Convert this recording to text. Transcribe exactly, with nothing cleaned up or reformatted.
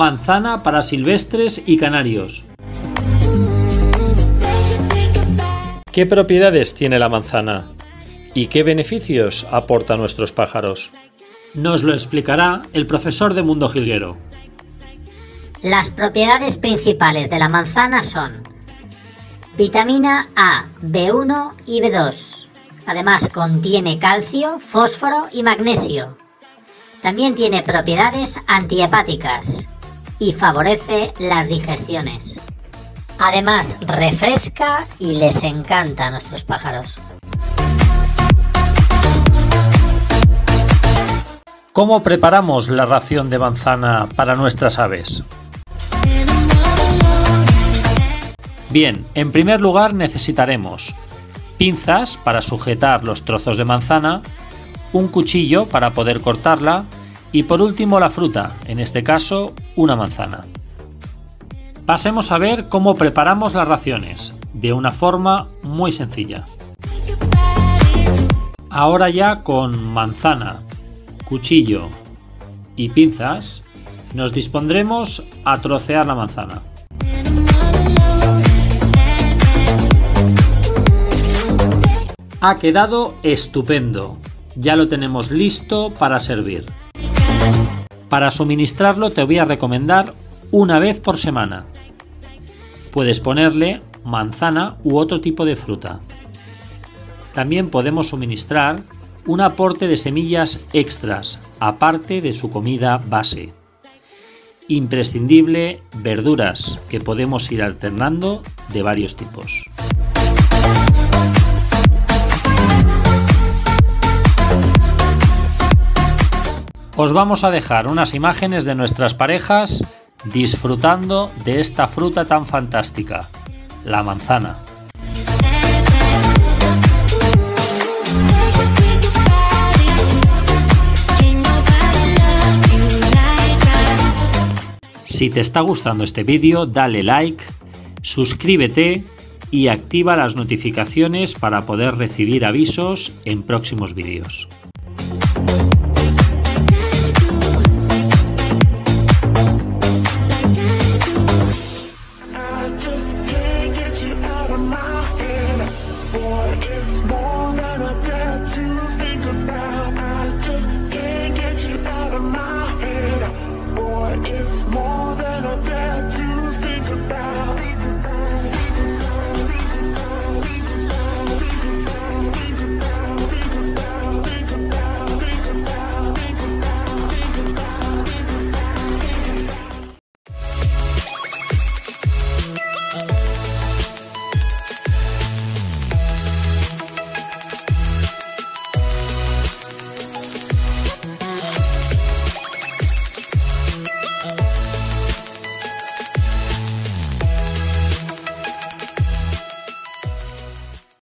manzana para silvestres y canarios. ¿Qué propiedades tiene la manzana? ¿Y qué beneficios aporta a nuestros pájaros? Nos lo explicará el profesor de Mundo Jilguero. Las propiedades principales de la manzana son vitamina A, be uno y be dos. Además contiene calcio, fósforo y magnesio. También tiene propiedades antihepáticas y favorece las digestiones. Además refresca y les encanta a nuestros pájaros. ¿Cómo preparamos la ración de manzana para nuestras aves? Bien, en primer lugar necesitaremos pinzas para sujetar los trozos de manzana, un cuchillo para poder cortarla y por último la fruta, en este caso una manzana. Pasemos a ver cómo preparamos las raciones, de una forma muy sencilla. Ahora ya con manzana, cuchillo y pinzas, nos dispondremos a trocear la manzana. Ha quedado estupendo, ya lo tenemos listo para servir. Para suministrarlo te voy a recomendar una vez por semana. Puedes ponerle manzana u otro tipo de fruta. También podemos suministrar un aporte de semillas extras, aparte de su comida base. Imprescindible, verduras, que podemos ir alternando de varios tipos. Os vamos a dejar unas imágenes de nuestras parejas disfrutando de esta fruta tan fantástica, la manzana. Si te está gustando este vídeo, dale like, suscríbete y activa las notificaciones para poder recibir avisos en próximos vídeos.